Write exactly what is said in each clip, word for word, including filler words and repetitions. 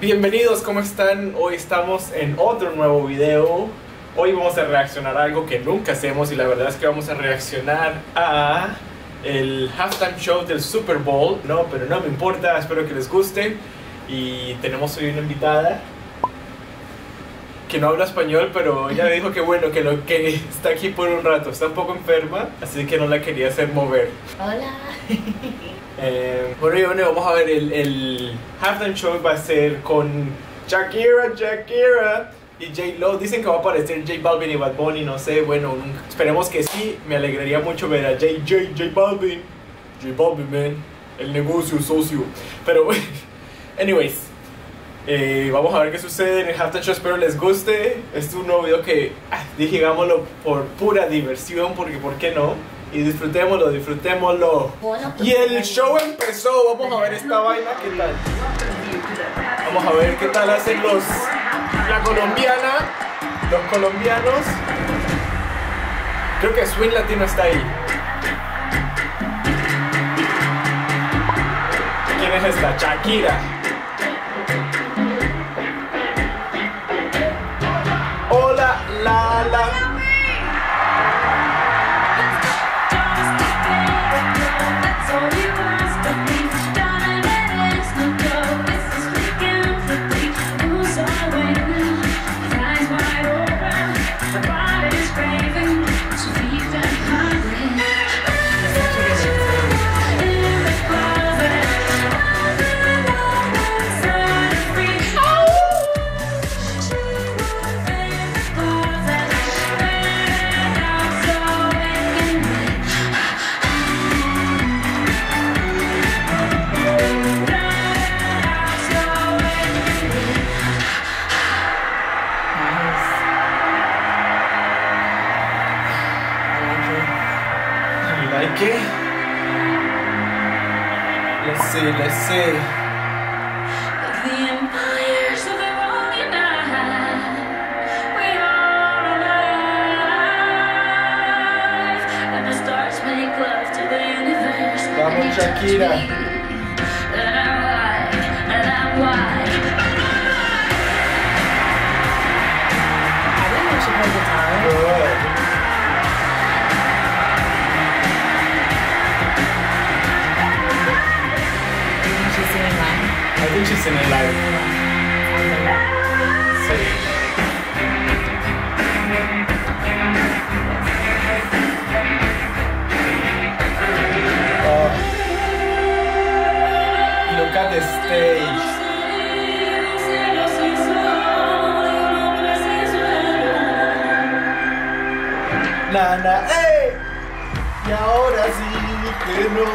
Bienvenidos, ¿cómo están? Hoy estamos en otro nuevo video. Hoy vamos a reaccionar a algo que nunca hacemos y la verdad es que vamos a reaccionar a el halftime show del Super Bowl. No, pero no me importa, espero que les guste. Y tenemos hoy una invitada que no habla español, pero ella me dijo que bueno, que lo que está aquí por un rato, está un poco enferma, así que no la quería hacer mover. Hola. Eh, bueno, bueno, vamos a ver el, el halftime show. Va a ser con Shakira, Shakira y J Lo. Dicen que va a aparecer J Balvin y Bad Bunny, no sé, bueno, esperemos que sí. Me alegraría mucho ver a J, J, J Balvin, J Balvin, man, el negocio, socio. Pero bueno, anyways, eh, vamos a ver qué sucede en el halftime show, espero les guste. Este es un nuevo video que, ah, digámoslo, por pura diversión, porque ¿por qué no? Y disfrutémoslo, disfrutémoslo. Y el show empezó. Vamos a ver esta vaina, ¿qué tal? Vamos a ver qué tal hacen los... La colombiana, los colombianos. Creo que Swing Latino está ahí. ¿Quién es esta? Shakira. Hola, la, la. Okay. Let's see, let's see. Like the empires of the rolling eye, we are alive, and the stars make love to the universe. Vamos, Shakira. She's in it live. Sí. Oh. Look at the stage. Na na, hey. Y ahora sí que no.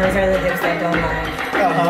Those are the dips I don't like. Uh-huh.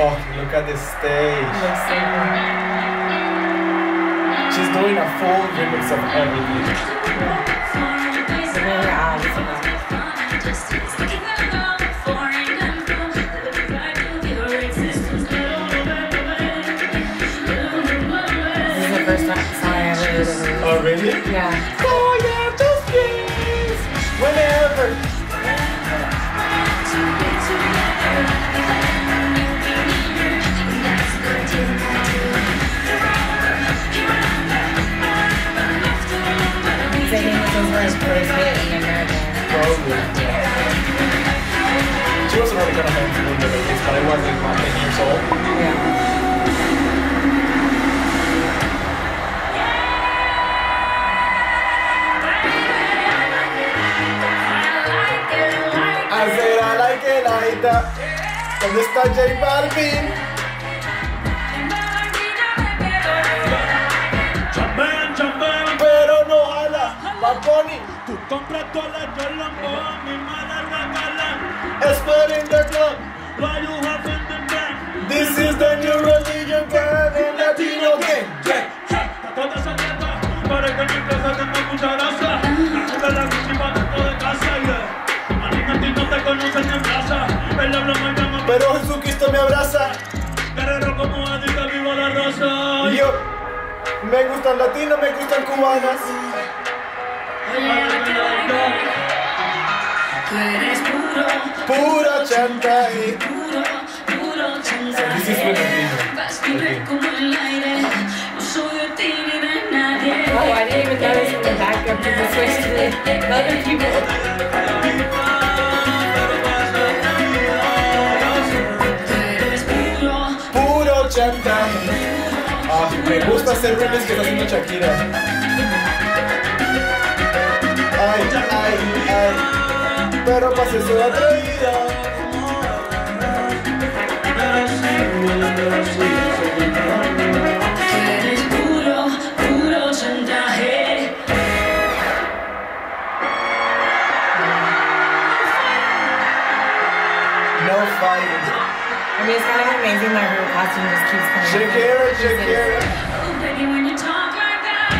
Oh, look at this stage. She's doing a full remix of everything. It's really odd. Just oh, really? Yeah. Oh, yeah, just please. Whenever. So I think this was her first hit in America. Probably. Yeah. She wasn't really going to have to win the race, but I wasn't like ten years old. Yeah. ¿Dónde está J Balvin? Chambén, chambén. Pero no jala, Bad Bunny. Tú compras cola, yo lo pongo, mi madre regala. Expert in the club. Why you have in the bank? This is the new religion, bad in Latino game. A toda esa tierra, para que mi empresa tenga mucha grasa. Una de las últimas dentro de casa, yeah. Manígate y no te conocen en plaza. Pero Jesucristo me abraza. Guerrero como adicta vive. gustan latinas, me gustan cubanas. Tú eres puro, puro chantaje. Puro, puro chantaje. Vas a vivir como el aire. No soy de ti ni de nadie. Oh, I didn't even know this in the background. People switched to the other people. Ah, me gusta hacer remix que está haciendo Shakira. Ay, ay, ay. Pero pasé su atrevida. Eres puro, puro chantaje. No fight. I mean, it's kind of amazing that her costume just keeps coming. Shakira, Shakira. Oh, baby, when you talk like that,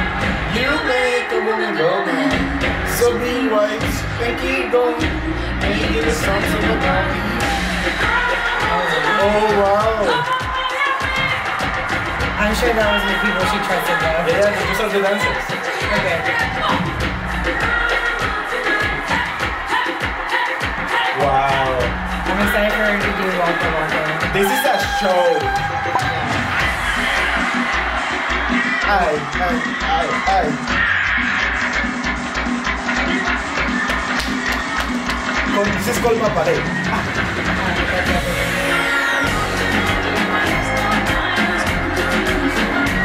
you make a woman go mad. So be white and keep going. And you give us something about me. Oh, wow. I'm sure that was the people she trusted, though. Yeah, she just the dancers. Okay. Wow. I'm excited for her to do Walker Walker. This is a show. Ay, ay, ay, ay. Con dices colma pared.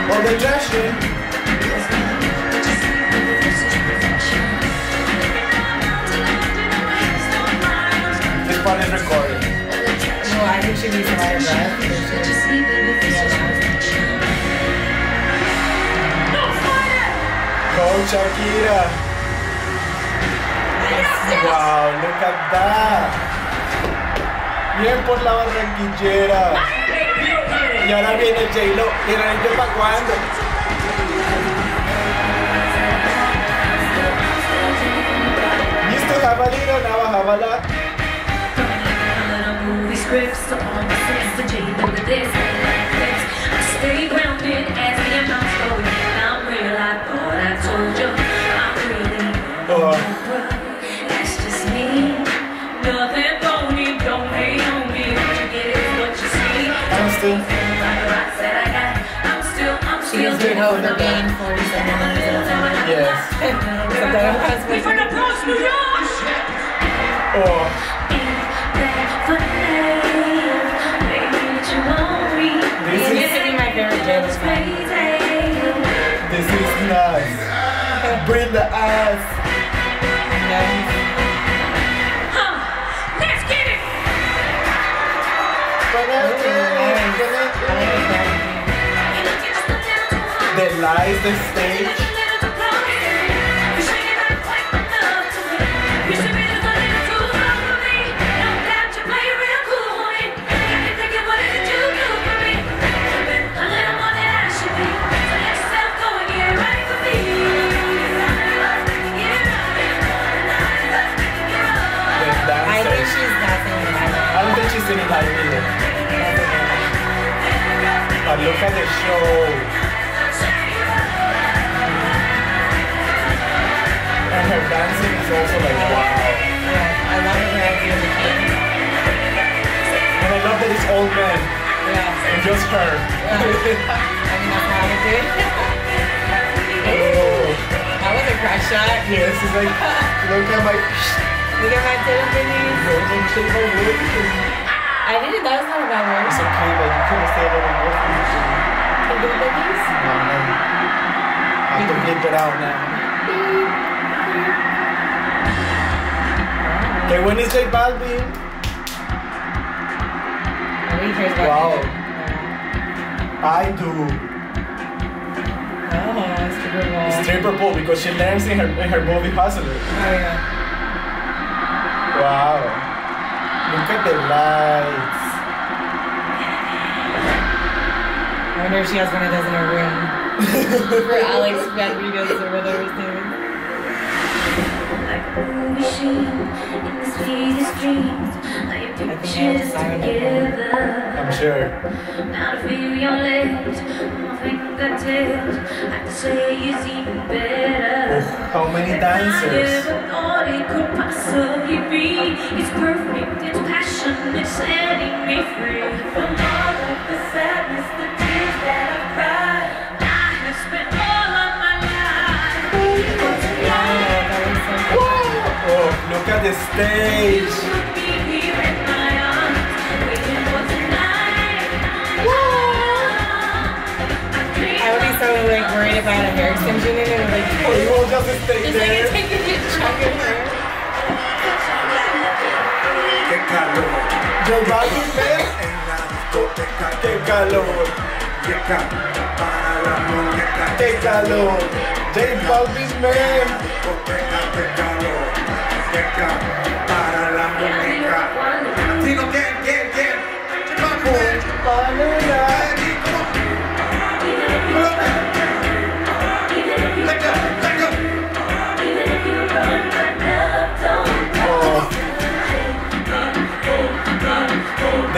O de Trashy. This part is recorded. I think she needs a lot of breath. Go Shakira! Wow, look at that! Bien por la barranquillera. Y ahora viene J Lo. ¿Y la gente para cuándo? Listo, jabalino, navaja, bala. Scripts to all the sense to J Lo with this like this. I stay grounded as the amounts go in. I'm real, I thought I told you I'm really uh-huh. That's just me. Nothing phony, don't hate on me. What you get is what you see. I'm still feeling like the rocks that I got. I'm still, I'm still holding the game for me. Yes. We from the Bronx, New York. Oh. This is gonna be my favorite J Lo song. This is nice. Bring the ass. Nice. Huh. Let's get it. The lights, the stage. I look at the show. And her dancing is also like wow. Yeah, I love her dancing. And I love that it's old men. Yeah. And just her. Yeah. I'm not proud of it. Oh. That was a crash shot. Yes, it's like, look at my... Look at my titty titties. I didn't, that was not a bad word. It's okay, but you couldn't say that in your future. The little babies? No, no. I have to bleep it out now. Okay, when is J Balvin? Nobody cares about wow. It. I do. Oh, stripper pole. Stripper pole, because she learns in her, in her movie Hustler. Oh, yeah. Wow. Look at the lights. I wonder if she has one of those in her room. For Alex Rodriguez or whatever his name is. I'm sure. Now to feel your lips, my fingertips. I can say it's even better. How many dancers? I never thought it could possibly be. It's perfect, it's passion, it's setting me free from all of the sadness, the tears that I've cried. I have spent all of my life. Whoa! Oh, look at the stage. Worried about a hair extension and it was like, oh, you won't just stay just there. Just like it's taking a chunk of hair. Que calor. J Balvin there. Que calor. Que calor. J Balvin man. Que calor. Que calor. Para la muñeca. Sino que, que, que. Para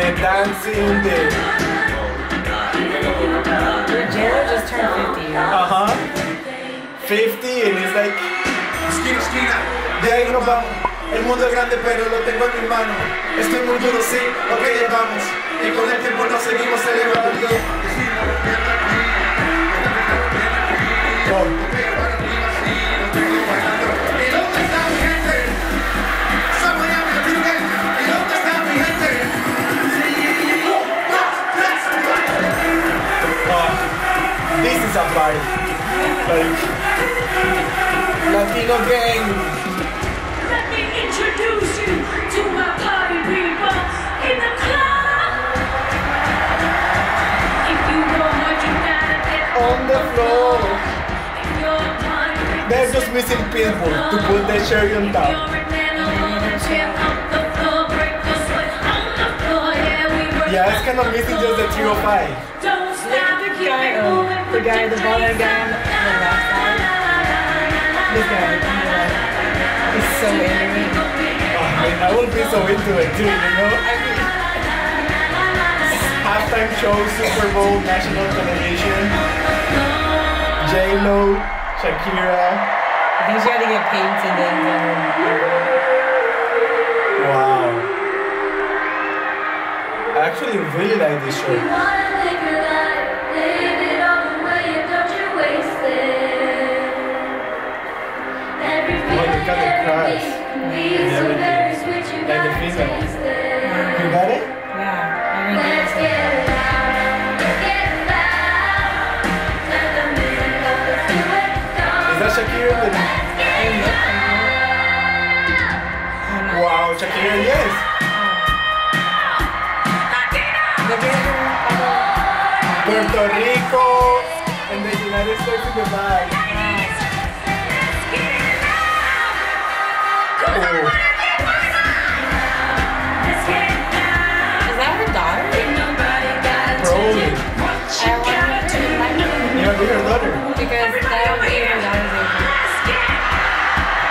dancing there. J Lo just turned fifty. Uh huh. fifty and it's like. Esquina, esquina. De ahí nos vamos. El mundo es grande pero lo tengo en mis manos. Estoy muy duro, sí, lo que llevamos. Y con el tiempo nos seguimos celebrando. Like, Latino gang. Let me introduce you to my party people in the club. If you want what you gotta get on the floor. They're just missing people to put the cherry on top. Yeah, it's kind of missing just the three or five. The guy, the baller guy, the last guy. This guy, he's so into it. Oh man, I would be so into it too, you know? I mean, halftime show, Super Bowl, national television. J Lo, Shakira. I think she had to get paid today. Wow. I actually really like this show. Look at the cries and everything, like the female. You got it? Yeah, I mean, let's get it loud, let's get it loud. Let the music of the sweat come. Is that Shakira? Let's get it loud. Wow, Shakira, yes. Puerto Rico and the United States in the back. Because that would be even louder.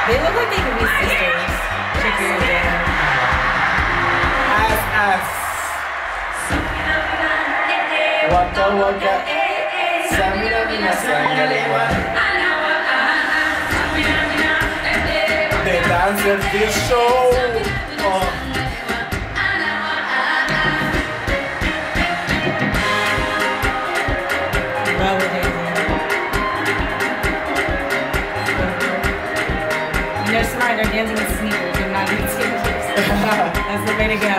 They look like they could be sisters. Shakira and Ass Ass. Waka Waka. Samira Mina Sangalewa. They dance at this show. Oh. They're dancing with sneakers and not with sneakers. That's the way to go.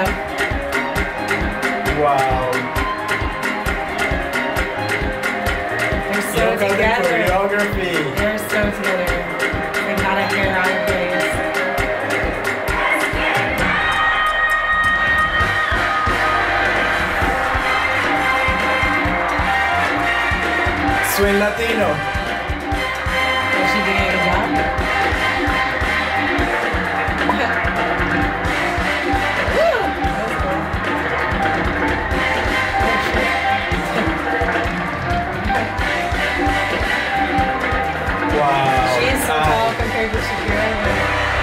Wow. They're so Look together. The choreography. They're so together. They got a hair on their face. Soy Latino. Is she doing a good job? Wow. She is so tall compared to Shakira.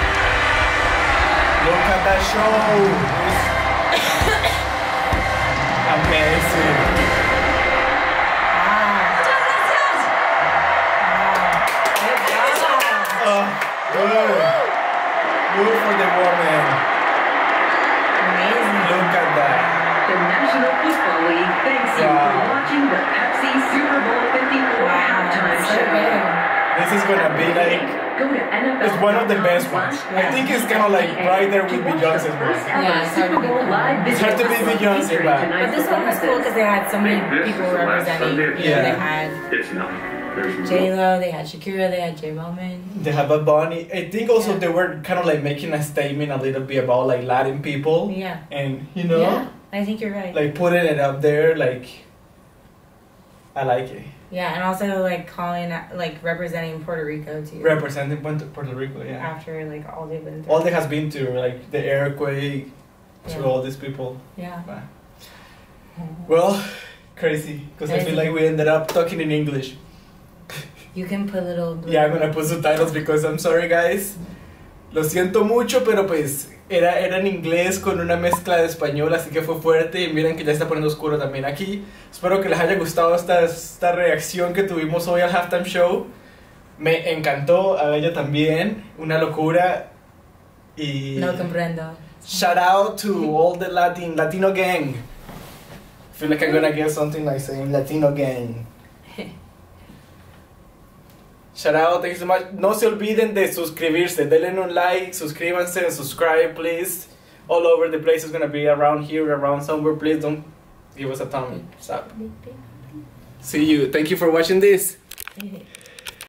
this is gonna be like, it's one of the best ones. I think it's kind of like right there with Beyonce's one. Yeah, it's hard to beat Beyonce. It's hard to beat Beyonce, but... But this one was cool because they had so many people representing. You know, yeah. They had... It's not. J Lo, they had Shakira, they had J Balvin, they had Bad Bunny. I think also yeah. they were kind of like making a statement a little bit about like Latin people. Yeah. And you know. Yeah, I think you're right. Like putting it up there, like I like it. Yeah, and also like calling, like representing Puerto Rico too. Representing Puerto Rico, yeah. After like all they've been through. All they has been to, like the earthquake, yeah. to all these people. Yeah. But, well, crazy, because I feel like we ended up talking in English. You can put little... Yeah, I'm gonna put subtitles because I'm sorry, guys. Lo siento mucho, pero pues era, era en inglés con una mezcla de español, así que fue fuerte. Y miren que ya está poniendo oscuro también aquí. Espero que les haya gustado esta, esta reacción que tuvimos hoy al Halftime Show. Me encantó, a ella también. Una locura. Y... No comprendo. Shout out to all the Latin, Latino gang. I feel like I'm gonna get something like saying Latino gang. Shout out, thank you so much. No se olviden de suscribirse, denle un like, suscríbanse and subscribe, please. All over the place is gonna be around here, around somewhere. Please don't give us a thumbs up. See you. Thank you for watching this.